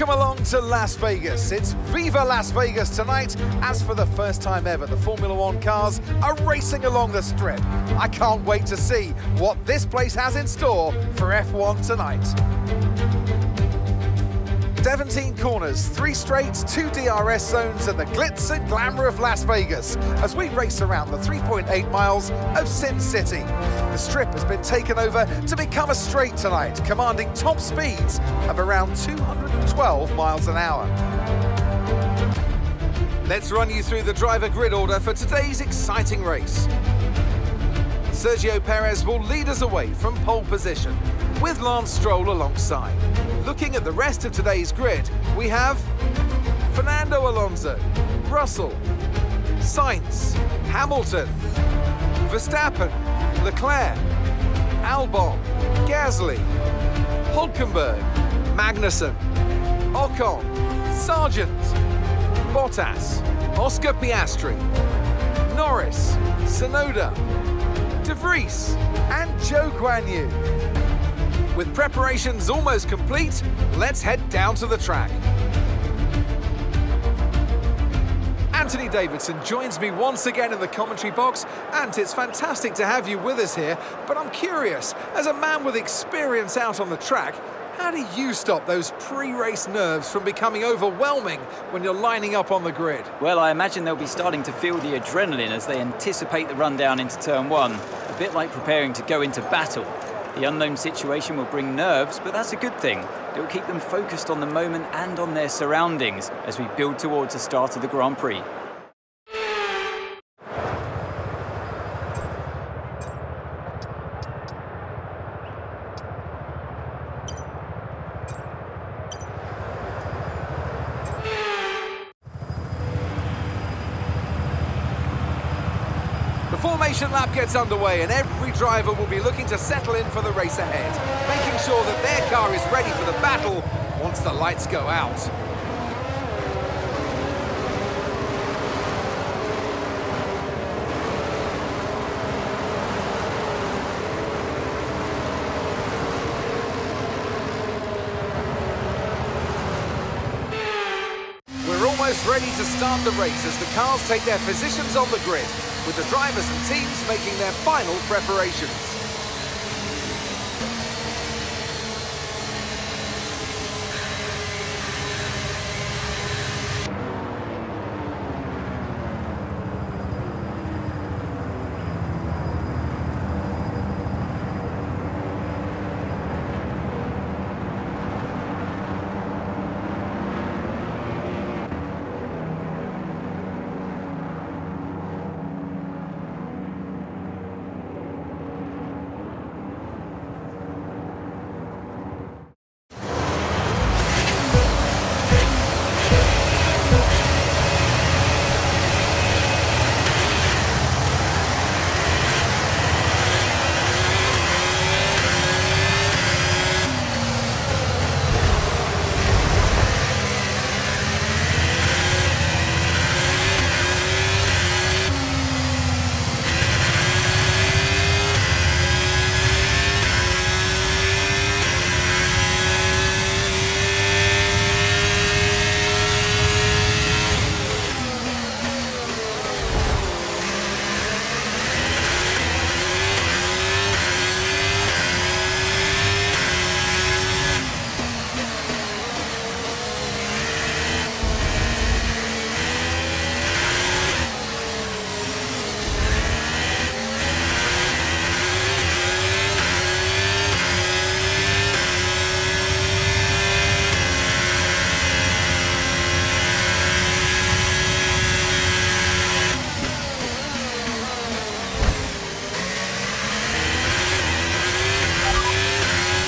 Welcome along to Las Vegas. It's Viva Las Vegas tonight, as for the first time ever, the Formula 1 cars are racing along the strip. I can't wait to see what this place has in store for F1 tonight. 17 corners, 3 straights, 2 DRS zones, and the glitz and glamour of Las Vegas as we race around the 3.8 miles of Sin City. The strip has been taken over to become a straight tonight, commanding top speeds of around 212 miles an hour. Let's run you through the driver grid order for today's exciting race. Sergio Perez will lead us away from pole position, with Lance Stroll alongside. Looking at the rest of today's grid, we have Fernando Alonso, Russell, Sainz, Hamilton, Verstappen, Leclerc, Albon, Gasly, Hulkenberg, Magnussen, Ocon, Sargent, Bottas, Oscar Piastri, Norris, Sonoda, De Vries, and Joe Guanyu. With preparations almost complete, let's head down to the track. Anthony Davidson joins me once again in the commentary box, and it's fantastic to have you with us here, but I'm curious, as a man with experience out on the track, how do you stop those pre-race nerves from becoming overwhelming when you're lining up on the grid? Well, I imagine they'll be starting to feel the adrenaline as they anticipate the run down into turn one, a bit like preparing to go into battle. The unknown situation will bring nerves, but that's a good thing. It will keep them focused on the moment and on their surroundings as we build towards the start of the Grand Prix. The formation lap gets underway and every driver will be looking to settle in for the race ahead, making sure that their car is ready for the battle once the lights go out. Ready to start the race as the cars take their positions on the grid, with the drivers and teams making their final preparations.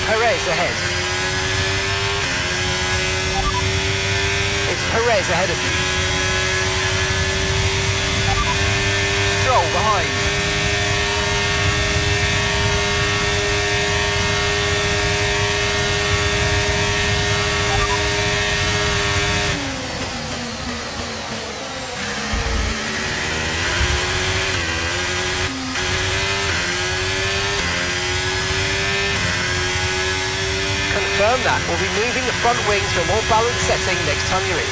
Perez ahead. It's Perez ahead of you. Stroll behind. confirm that. We'll be moving the front wings to a more balanced setting next time you're in.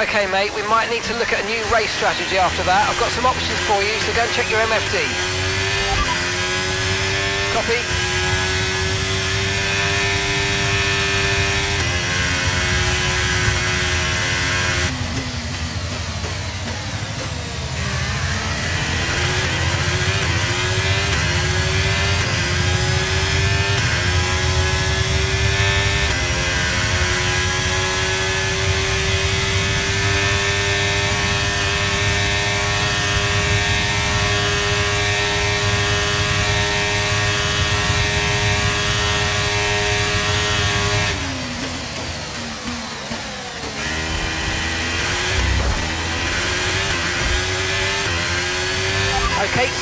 Okay mate, we might need to look at a new race strategy after that. I've got some options for you, so go and check your MFD. Copy.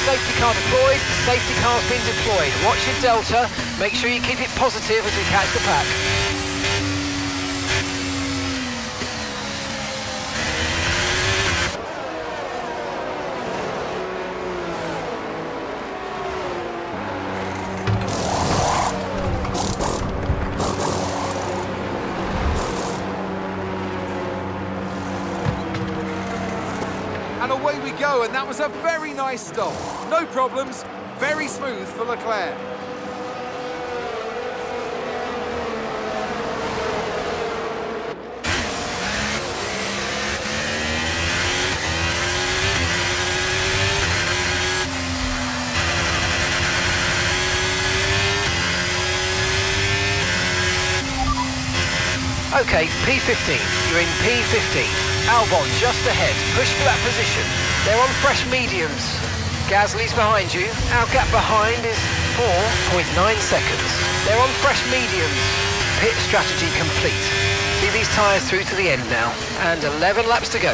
Safety car deployed, safety car's been deployed. Watch your delta, make sure you keep it positive as we catch the pack. And away we go, and that was a very nice stop. No problems, very smooth for Leclerc. Okay, P15, you're in P15. Albon just ahead, push for that position. They're on fresh mediums. Gasly's behind you. Our gap behind is 4.9 seconds. They're on fresh mediums. Pit strategy complete. See these tyres through to the end now. And 11 laps to go.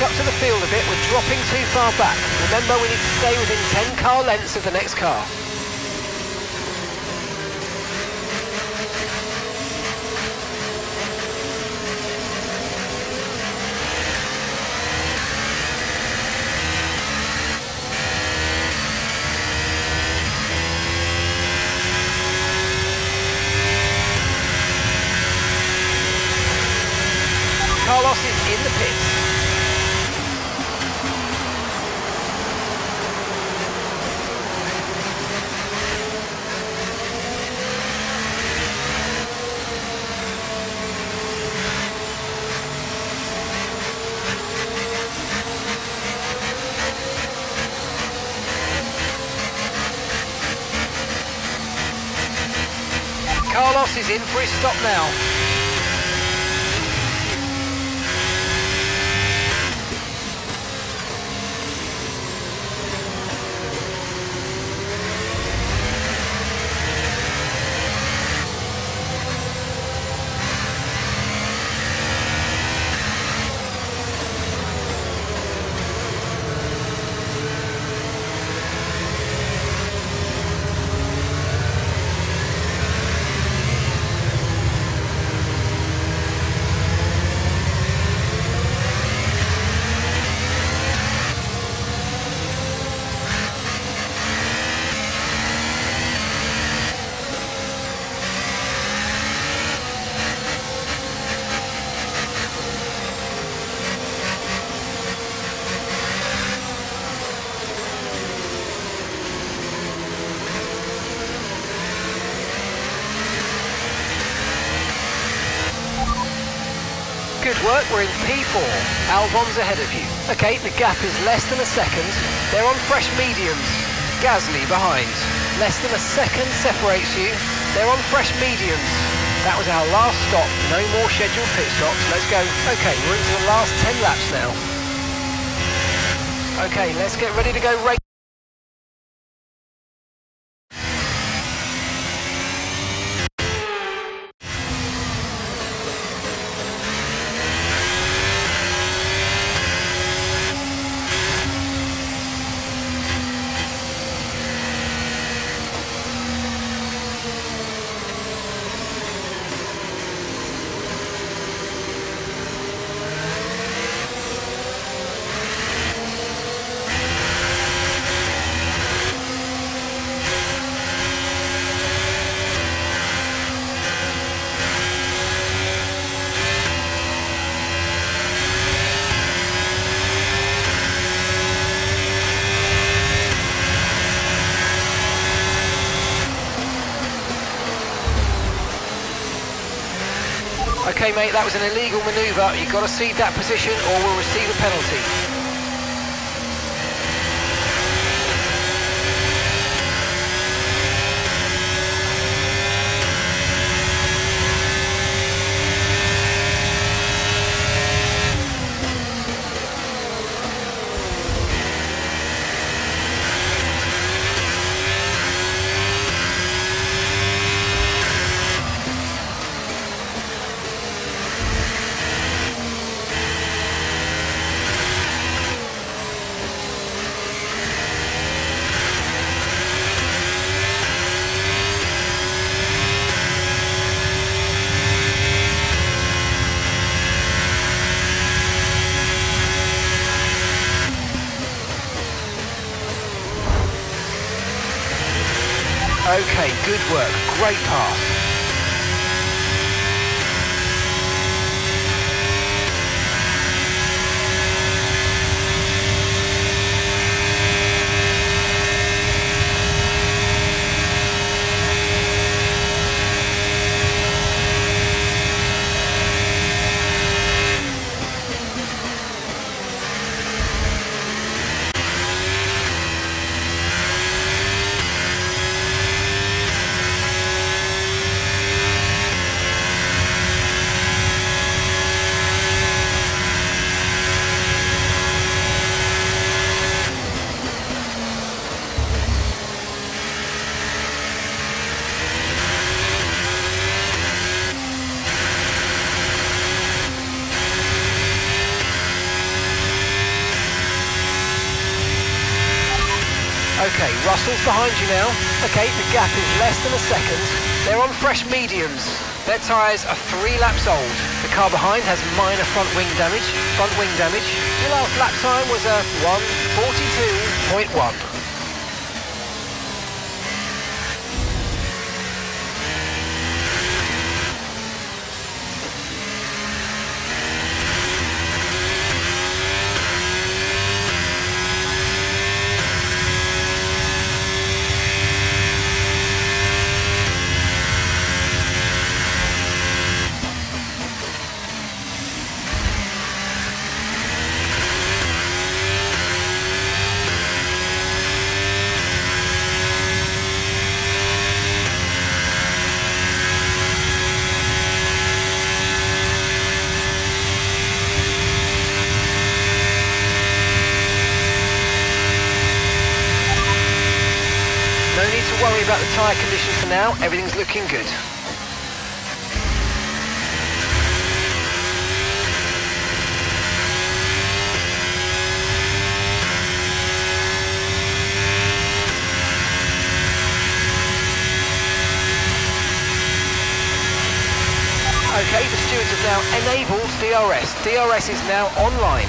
Up to the field a bit, we're dropping too far back. Remember, we need to stay within 10 car lengths of the next car. Carlos is in the pits. Carlos is in for his stop now. work, we're in P4. Albon's ahead of you. Okay, the gap is less than a second. They're on fresh mediums. Gasly behind. Less than a second separates you. They're on fresh mediums. That was our last stop. No more scheduled pit stops. Let's go. Okay, we're into the last 10 laps now. Okay, let's get ready to go race. Okay, mate, that was an illegal manoeuvre. You've got to cede that position or we'll receive a penalty. Okay, good work, great pass. Okay, Russell's behind you now. Okay, the gap is less than a second. They're on fresh mediums. Their tyres are 3 laps old. The car behind has minor front wing damage. Your last lap time was a 1:42.1. Worry about the tyre condition for now, everything's looking good. Okay, the stewards have now enabled DRS. DRS is now online.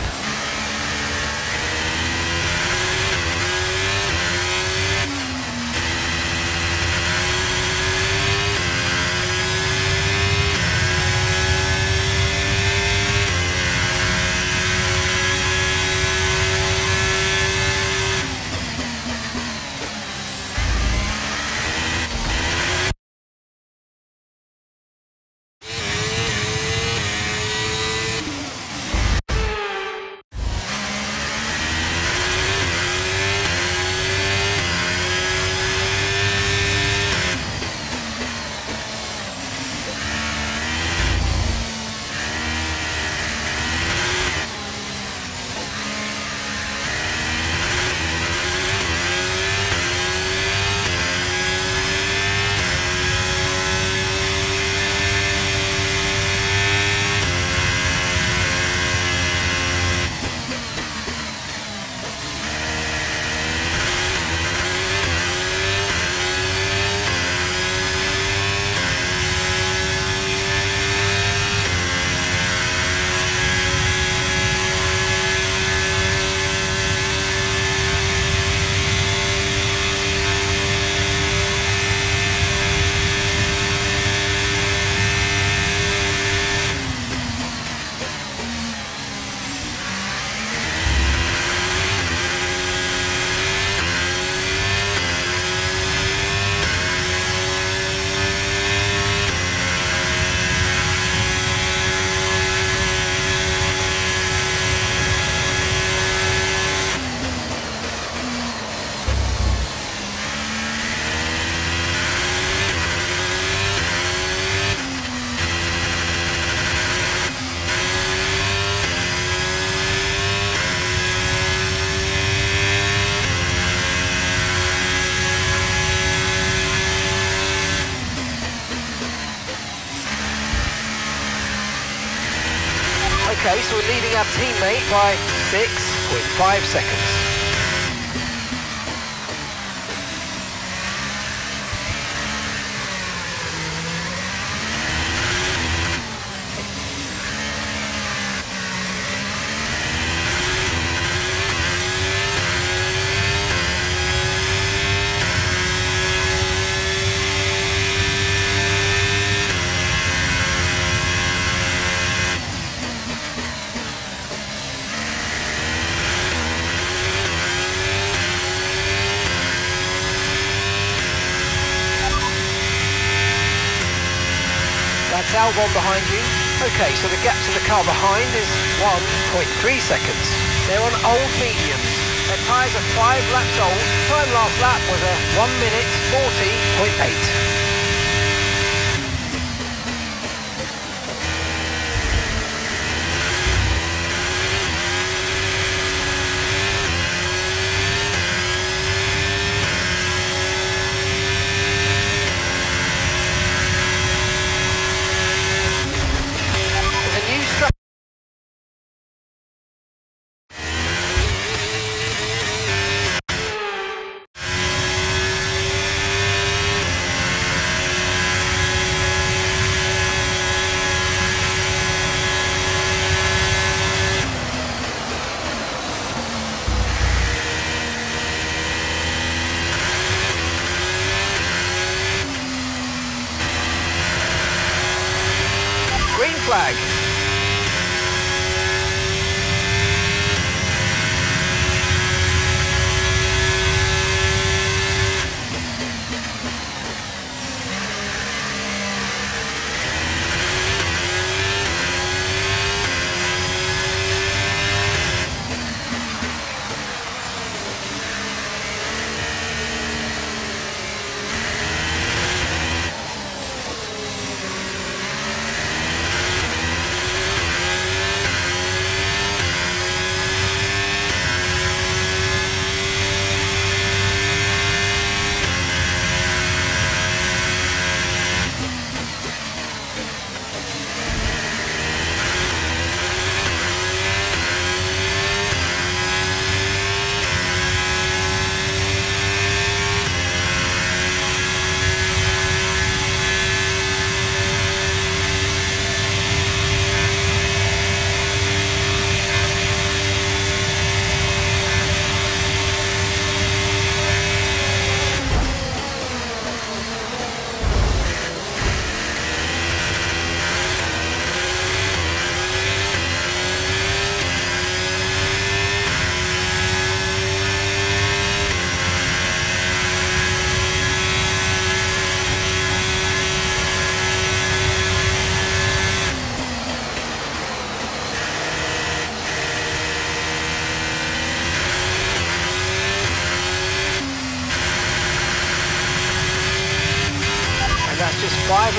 Okay, so we're leading our teammate by 6.5 seconds. Albon behind you. Okay, so the gap to the car behind is 1.3 seconds. They're on old mediums. Their tyres are 5 laps old. Time last lap was a 1:40.8.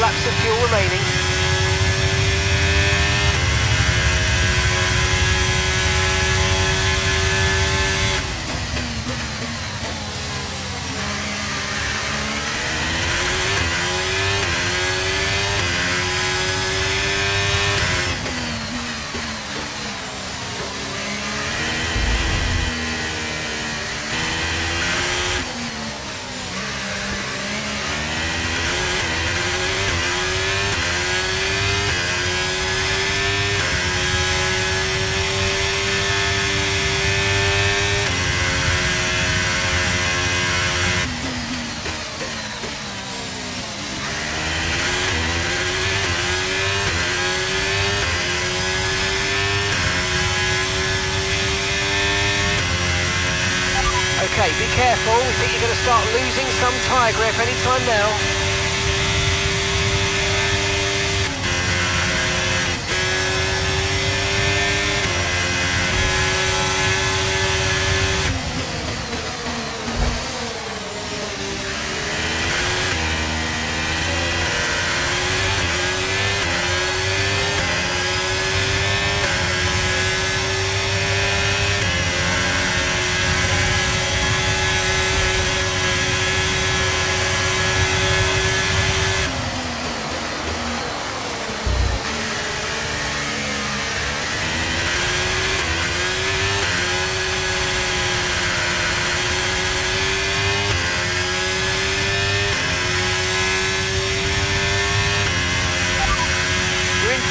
Laps of fuel remaining. Okay, be careful, we think you're going to start losing some tyre grip any time now.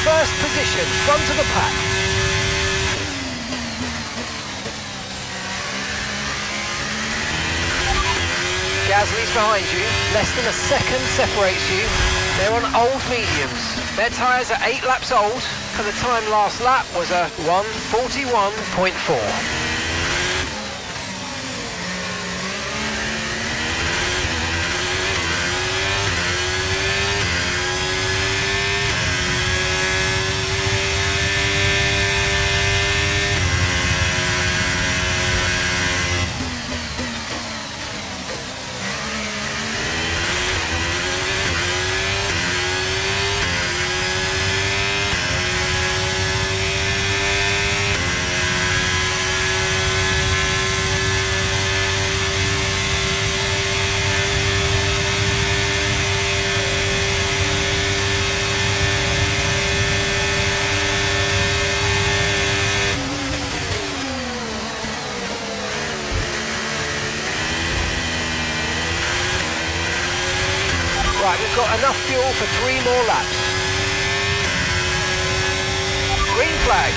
First position, front of the pack. Gasly's behind you, less than a second separates you. They're on old mediums. Their tyres are 8 laps old, and the time last lap was a 1:41.4. We've got enough fuel for 3 more laps. Green flag.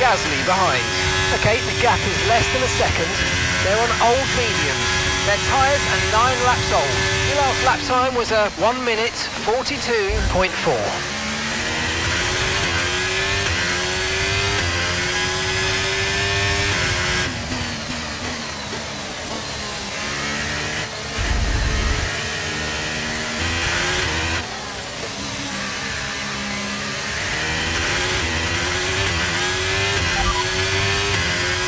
Gasly behind. Okay, the gap is less than a second. They're on old mediums. Their tyres are 9 laps old. The last lap time was a 1:42.4.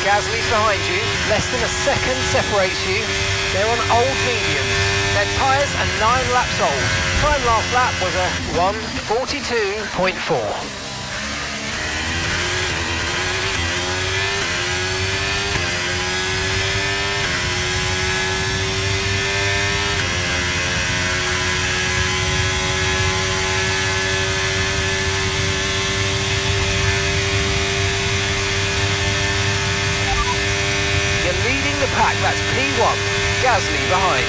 Gasly's behind you, less than a second separates you. They're on old mediums. Their tyres are 9 laps old. Time last lap was a 1:42.4. That's P1, Gasly behind.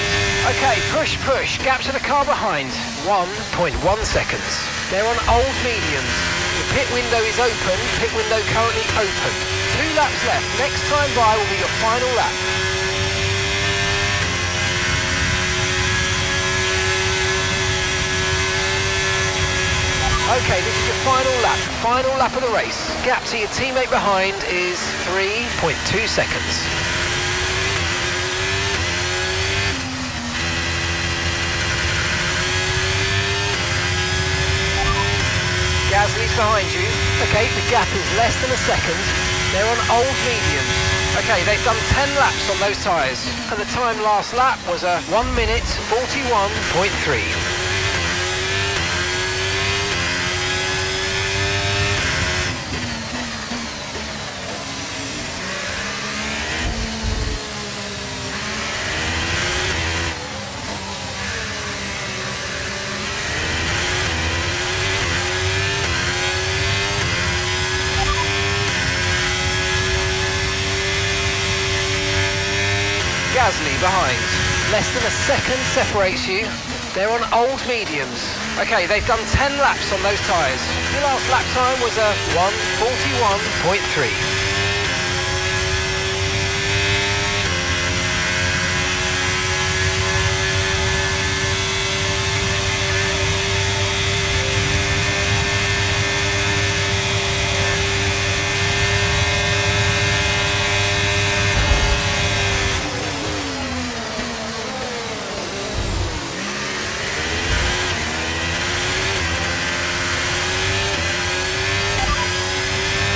Okay, push, push, gap to the car behind, 1.1 seconds. They're on old mediums. The pit window is open, pit window currently open. 2 laps left, next time by will be your final lap. Okay, this is your final lap of the race. Gap to your teammate behind is 3.2 seconds. Gasly's behind you. Okay, the gap is less than a second. They're on old mediums. Okay, they've done 10 laps on those tyres. And the time last lap was a 1:41.3. Gasly behind. Less than a second separates you. They're on old mediums. Okay, they've done 10 laps on those tyres. Your last lap time was a 1:41.3.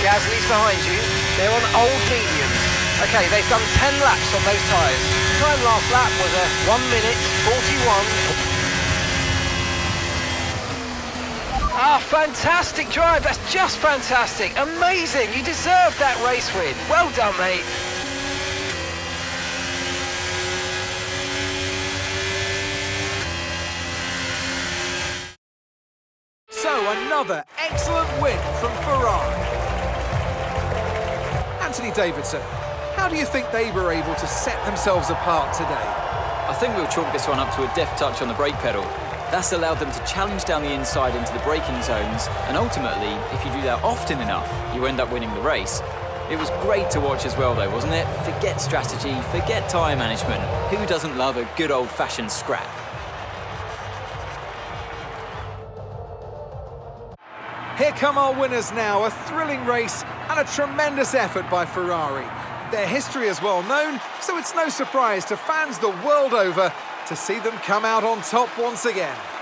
Gasly's behind you, they're on old mediums. Okay, they've done 10 laps on those tyres. Time last lap was a 1:41. Ah, fantastic drive, that's just fantastic. Amazing, you deserved that race win. Well done, mate. Another excellent win from Ferrari. Anthony Davidson, how do you think they were able to set themselves apart today? I think we'll chalk this one up to a deft touch on the brake pedal. That's allowed them to challenge down the inside into the braking zones, and ultimately, if you do that often enough, you end up winning the race. It was great to watch as well though, wasn't it? Forget strategy, forget tyre management. Who doesn't love a good old-fashioned scrap? Here come our winners now, a thrilling race and a tremendous effort by Ferrari. Their history is well known, so it's no surprise to fans the world over to see them come out on top once again.